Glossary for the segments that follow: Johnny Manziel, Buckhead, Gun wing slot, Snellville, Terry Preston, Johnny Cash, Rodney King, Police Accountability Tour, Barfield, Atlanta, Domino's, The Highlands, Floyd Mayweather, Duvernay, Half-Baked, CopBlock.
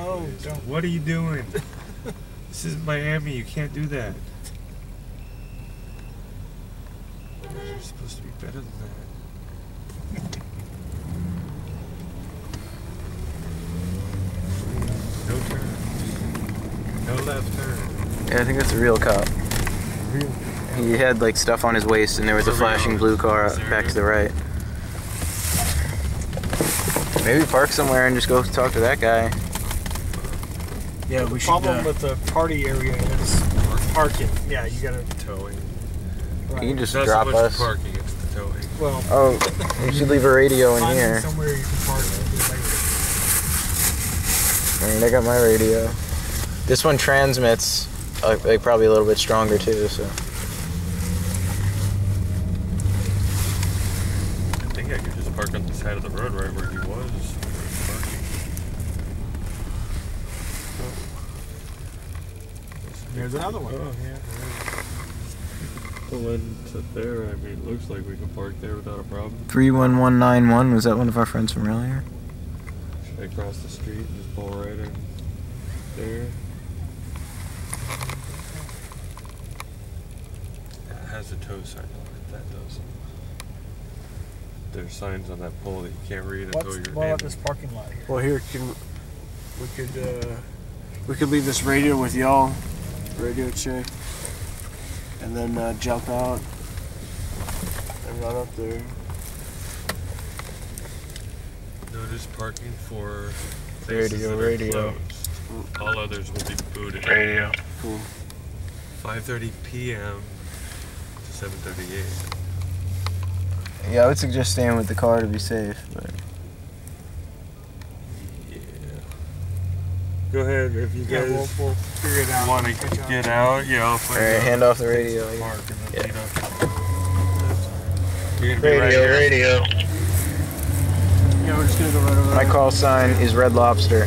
No, don't. What are you doing? This is Miami. You can't do that. You're supposed to be better than that. No turn. No left turn. Yeah, I think that's a real cop. Real. He had like stuff on his waist, and there was a flashing blue car back to the right. Maybe park somewhere and just go talk to that guy. Yeah, we should. The problem with the party area is parking. Yeah, you gotta towing. Right. You can just drop us. It's parking, it's the towing. Well, oh, we should leave a radio in here. Somewhere you can park. I mean, I got my radio. This one transmits like probably a little bit stronger too, so. I could just park on the side of the road right where he was. Parking. Oh. There's another one. Oh, yeah. The one up there, I mean, it looks like we can park there without a problem. 31191, was that one of our friends from earlier? Should I cross the street and just pull right in there? It has a tow sign on it, that does. There's signs on that pole that you can't read until you're well at this parking lot here. Well, here we could leave this radio with y'all, radio check, and then jump out and run up there. Notice parking for places that are closed. All others will be booted. Radio. Cool. 5:30 p.m. to 7:38. Yeah, I would suggest staying with the car to be safe, but... Yeah. Go ahead, if you guys we'll figure it out. Want to get out, yeah, I'll play. Alright, hand off the radio. Park and then you're gonna be right here. Radio. Yeah, we're just gonna go right over. My call sign is Red Lobster.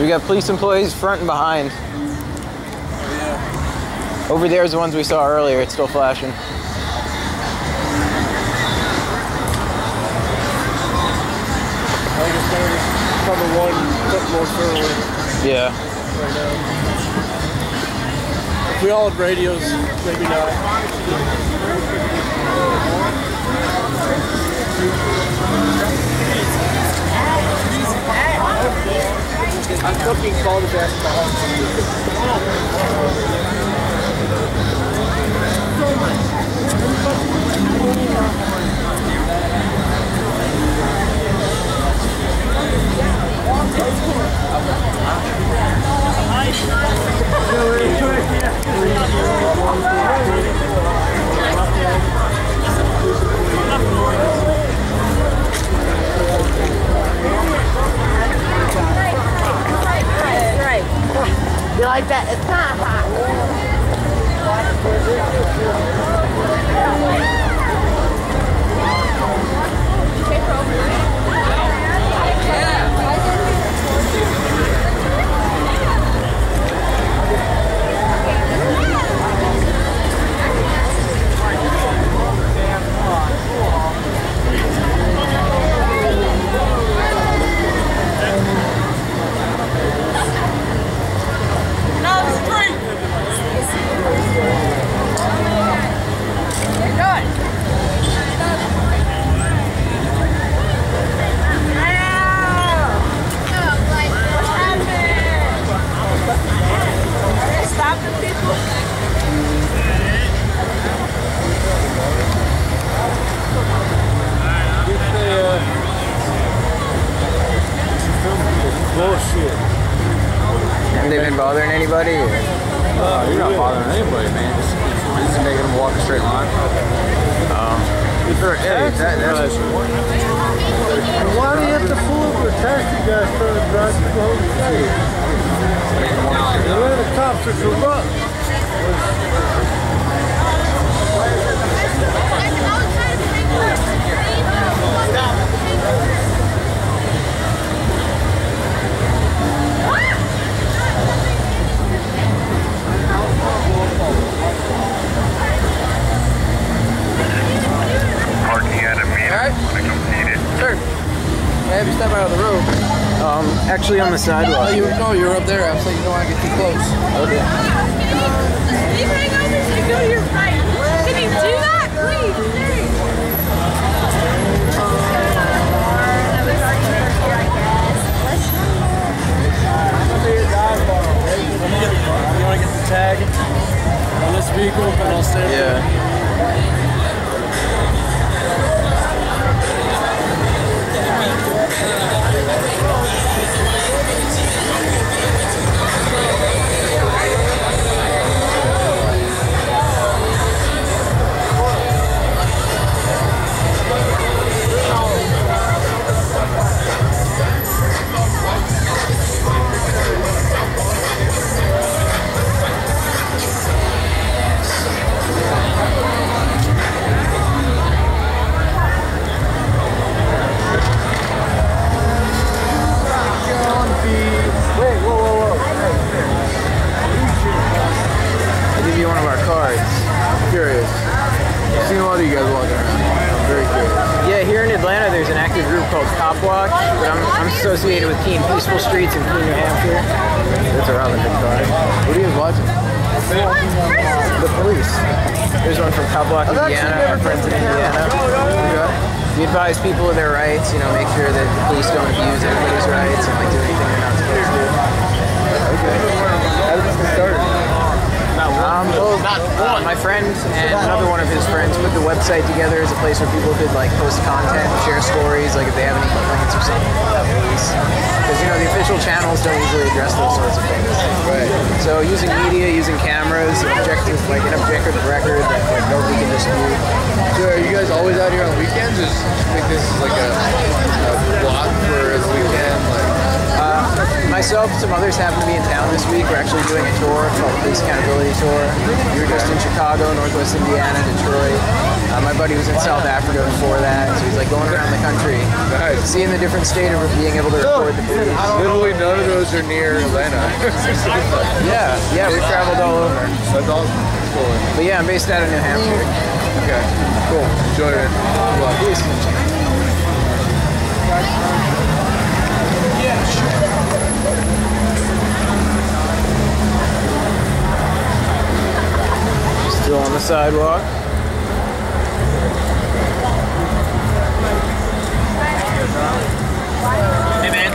We got police employees front and behind. Yeah. Over there is the ones we saw earlier. It's still flashing. Probably one foot more further. Yeah. Right now. If we all had radios, maybe not. I'm cooking all the best. You like that? It's not hot. Have they been bothering anybody? You're not bothering anybody, man. Just making them walk a straight line. That's important. Why do you have to fool over a taxi guy trying to drive through the whole city? The way the cops are corrupt. Actually on the sidewalk. Oh, you're up there. I'm saying you don't want to get too close. Okay. The speed hangovers, you go to your right. Can you do that? Please. You want to get the tag on this vehicle, and I'll stand there. Yeah. Associated with Keen Peaceful Streets in Keen, New Hampshire. That's a rather big car. What are you watching? The police. There's one from CopBlock, Indiana, our friends in Indiana. We advise people of their rights, you know, make sure that the police don't abuse everybody's rights and like do anything they're not supposed to do. Okay. How did this start? My friend and another one of his friends put the website together as a place where people could like post content and share stories, like if they have any complaints or something about police. Because you know the official channels don't usually address those sorts of things. Right. So using media, using cameras, objective, like an objective record that like nobody can dispute. So are you guys always out here on weekends? Or do you think this is like a vlog for a weekend? Myself, some others happen to be in town this week. We're actually doing a tour called Police Accountability Tour. We were just in Chicago, Northwest Indiana, Detroit. My buddy was in South Africa before that, so he's like going around the country, seeing the different state of being able to record the police. Literally none of those are near Atlanta. yeah, we've traveled all over. That's awesome. Cool. But yeah, I'm based out of New Hampshire. Okay, cool. Enjoy it. Peace. Yeah, sure. Still on the sidewalk. Hey man.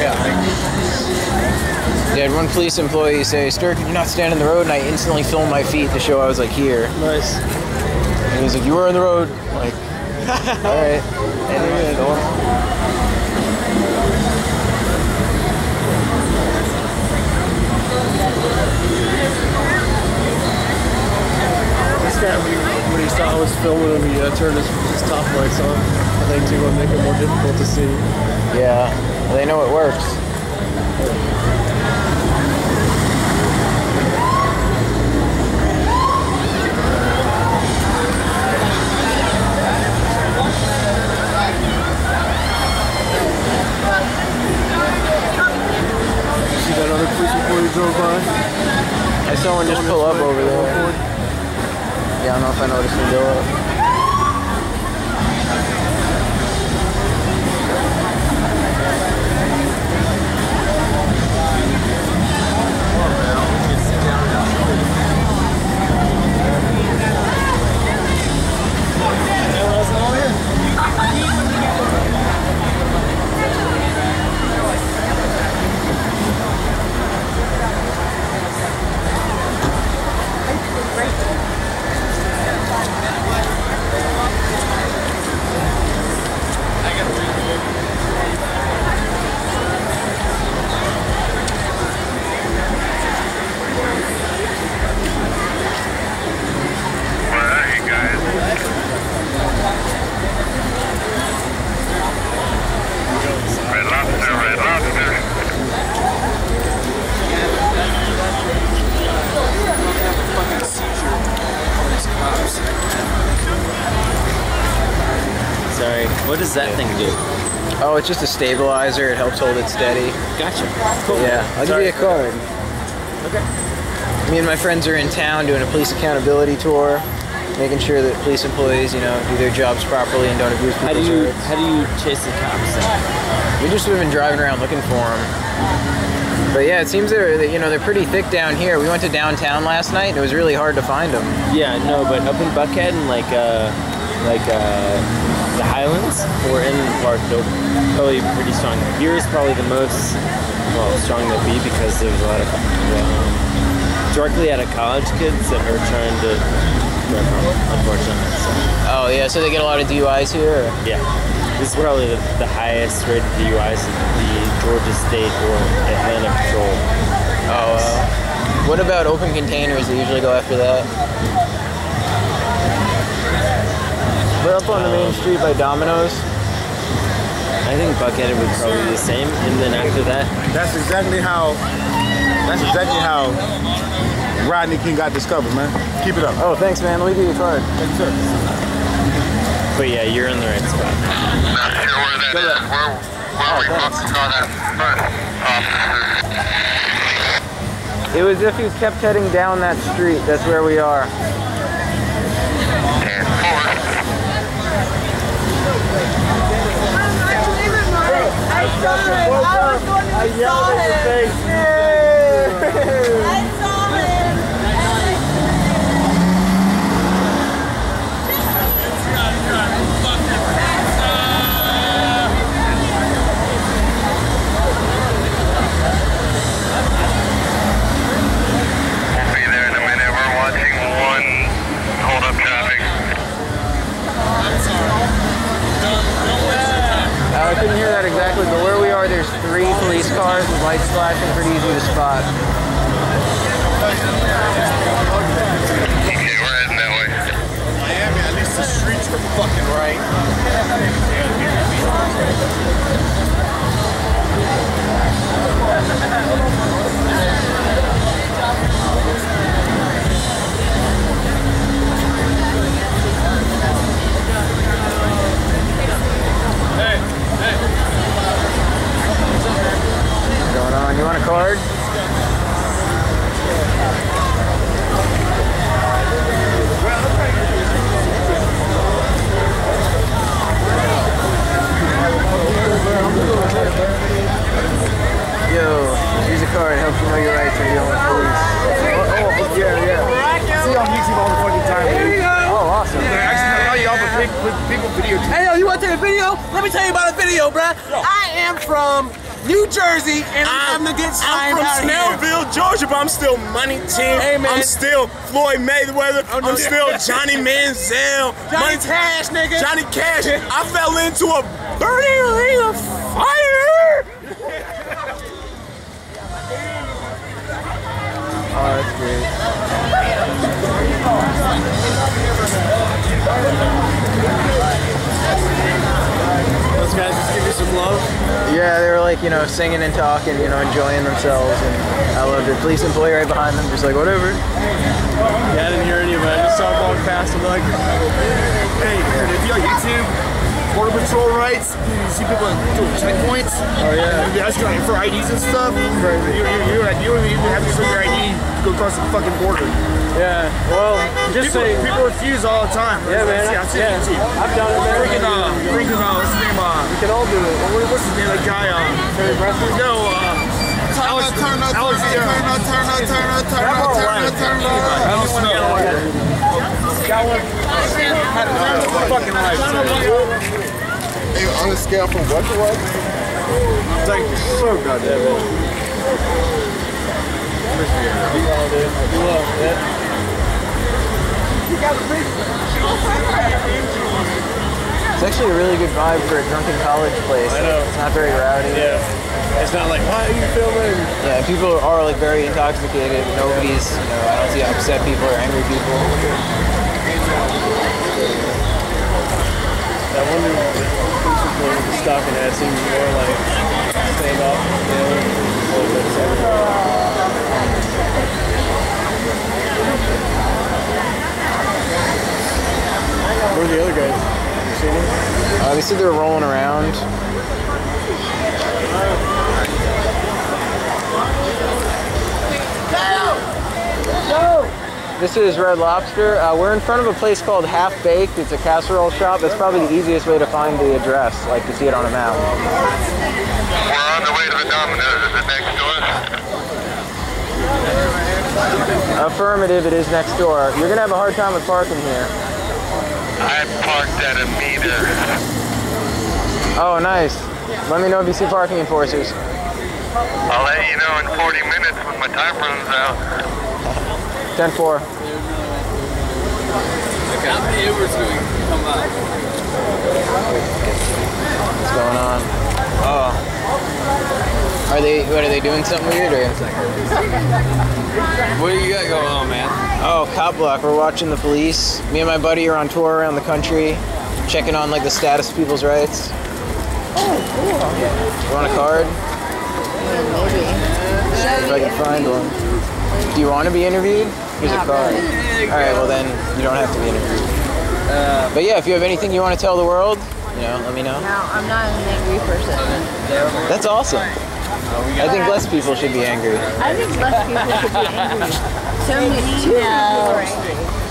Yeah. Yeah, one police employee say, "Sir, could you not stand in the road?" And I instantly filmed my feet to show I was like here. Nice. And he was like, "You were on the road." I'm like, all right. Anyway, go on. This guy, when he saw I was filming him, he turned his top lights on. I think too, it'll make it more difficult to see. Yeah, well, they know it works. See that other police before you drove by? I saw one just pull up over there. Yeah, I don't know if I noticed him go up. Right. sorry. What does that thing do? Oh, it's just a stabilizer. It helps hold it steady. Gotcha. Cool. Yeah. I'll give you a card. Okay. Me and my friends are in town doing a police accountability tour, making sure that police employees, you know, do their jobs properly and don't abuse people's rights. How do you chase the cops out? We just have been driving around looking for them. But yeah, it seems they're, you know, they're pretty thick down here. We went to downtown last night and it was really hard to find them. Yeah, no, but up in Buckhead and the Highlands or in Barfield, probably pretty strong. Here is probably the most, well, strong they'll be because there's a lot of directly out of college kids that are trying to. Unfortunately. So. Oh yeah, so they get a lot of DUIs here? Or? Yeah. This is probably the highest rate of DUIs in the Georgia State or Atlanta Patrol. Oh, what about open containers that usually go after that? We're up on the main street by Domino's. I think Buckhead would probably be the same, and then after that... That's exactly how Rodney King got discovered, man. Keep it up. Oh, thanks, man. Let me give you a card. Thanks, sir. But yeah, you're in the right spot. Not sure where that is. Where we booked the car at first. It was if you kept heading down that street. That's where we are. I saw him. I couldn't hear that exactly, but where we are, there's 3 police cars with lights flashing, pretty easy to spot. Okay, we're heading that way. Miami, at least the streets are fucking right. You want a card? Yo, here's a card. Helps you know your rights when you're on the police. Oh, yeah, yeah. I see on YouTube all the fucking time. Dude. Oh, awesome. Yeah. Actually, y'all have a big video. Hey, yo, you want to take a video? Let me tell you about a video, bruh. Yo. I am from New Jersey, and I'm from Snellville, Georgia, but I'm still Money Team. Hey, man. I'm still Floyd Mayweather. Oh, no. I'm still Johnny Manziel. Johnny Cash, nigga. Johnny Cash. I fell into a burning ring of fire. Oh, that's great. Those guys just give you some love? Yeah, they were like, you know, singing and talking, you know, enjoying themselves, and I loved it. Police employee right behind them, just like, whatever. Yeah, I didn't hear any of it. I just saw them walk past and like, hey, dude, if you're on YouTube, Border Patrol rights, you see people doing checkpoints. Oh, yeah. They're asking for IDs and stuff. Right. You don't even have to show your ID to go across the fucking border. Yeah, well, just people, people refuse all the time. Yeah, man. I've done it, man. What's his name? We can all do it. What's his name? That guy, Terry Preston? No, Turn on a scale from what to what? Thank you so goddamn much. You love it. It's actually a really good vibe for a drunken college place. I know. It's not very rowdy. Yeah. It's not like, why are you filming? Yeah, people are like very intoxicated. Nobody's, you know, I don't see upset people or angry people. I wonder if the stocking had seemed more like stand up, you know, a little bit separate. Where are the other guys? You seen them? I At least they're rolling around. Go! This is Red Lobster. We're in front of a place called Half-Baked. It's a casserole shop. That's probably the easiest way to find the address, like to see it on a map. We're on the way to the Domino's. Is it next door? Affirmative, it is next door. You're going to have a hard time with parking here. I parked at a meter. Oh, nice. Let me know if you see parking enforcers. I'll let you know in 40 minutes when my time runs out. 10-4. What's going on? Oh. What are they doing something weird or? What do you got going on, man? Oh, CopBlock. We're watching the police. Me and my buddy are on tour around the country, checking on like the status of people's rights. Oh, cool. You want a card? Maybe. If I can find one. Do you want to be interviewed? Here's a card. All right. Well, then you don't have to be interviewed. But yeah, if you have anything you want to tell the world, you know, let me know. No, I'm not an angry person. That's awesome. I think less people should be angry. I think less people should be angry. So many people are angry.